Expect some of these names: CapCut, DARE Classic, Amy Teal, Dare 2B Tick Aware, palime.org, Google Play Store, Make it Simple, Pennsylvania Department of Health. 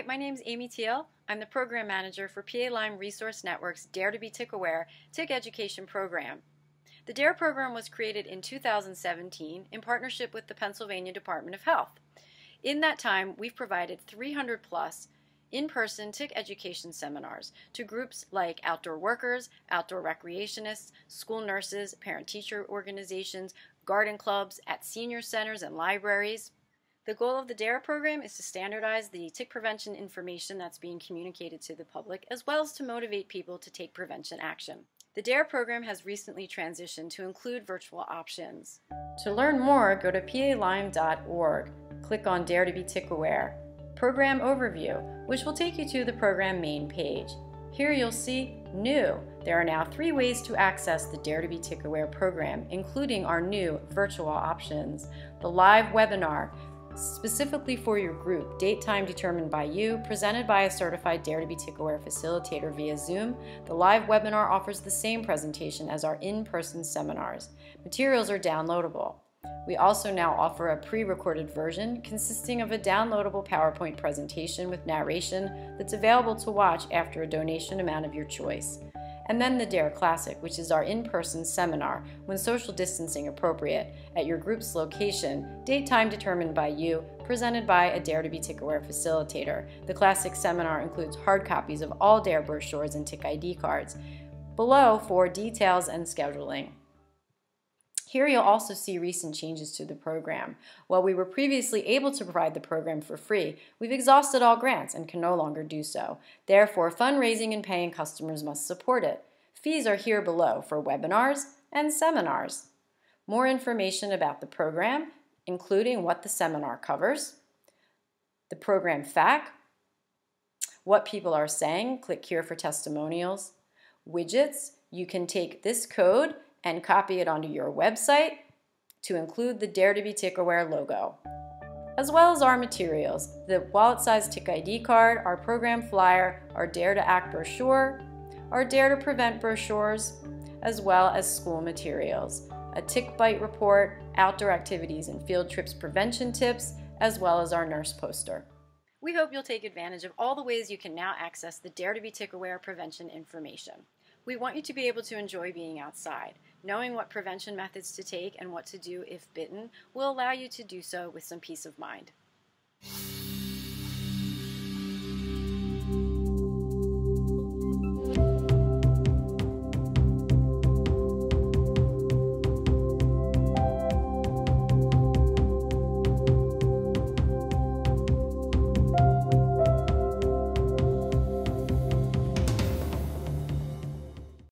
Hi, my name is Amy Teal. I'm the Program Manager for PA Lyme Resource Network's Dare 2B Tick Aware Tick Education Program. The DARE program was created in 2017 in partnership with the Pennsylvania Department of Health. In that time, we've provided 300+ in-person tick education seminars to groups like outdoor workers, outdoor recreationists, school nurses, parent-teacher organizations, garden clubs, at senior centers and libraries. The goal of the DARE program is to standardize the tick prevention information that's being communicated to the public, as well as to motivate people to take prevention action. The DARE program has recently transitioned to include virtual options. To learn more, go to palime.org, click on Dare 2B Tick Aware, Program Overview, which will take you to the program main page. Here you'll see New. There are now 3 ways to access the Dare 2B Tick Aware program, including our new virtual options, the live webinar, specifically for your group, date time determined by you, presented by a certified Dare 2B Tick Aware facilitator via Zoom. The live webinar offers the same presentation as our in-person seminars. Materials are downloadable. We also now offer a pre-recorded version consisting of a downloadable PowerPoint presentation with narration that's available to watch after a donation amount of your choice. And then the DARE Classic, which is our in-person seminar, when social distancing appropriate, at your group's location, date time determined by you, presented by a Dare 2B Tick Aware facilitator. The Classic seminar includes hard copies of all DARE brochures and tick ID cards. Below for details and scheduling. Here you'll also see recent changes to the program. While we were previously able to provide the program for free, we've exhausted all grants and can no longer do so. Therefore, fundraising and paying customers must support it. Fees are here below for webinars and seminars. More information about the program, including what the seminar covers, the program FAQ, what people are saying, click here for testimonials, widgets, you can take this code and copy it onto your website to include the Dare 2B Tick Aware logo, as well as our materials, the wallet-sized tick ID card, our program flyer, our Dare to Act brochure, our Dare to Prevent brochures, as well as school materials, a tick bite report, outdoor activities and field trips prevention tips, as well as our nurse poster. We hope you'll take advantage of all the ways you can now access the Dare 2B Tick Aware prevention information. We want you to be able to enjoy being outside. Knowing what prevention methods to take and what to do if bitten will allow you to do so with some peace of mind.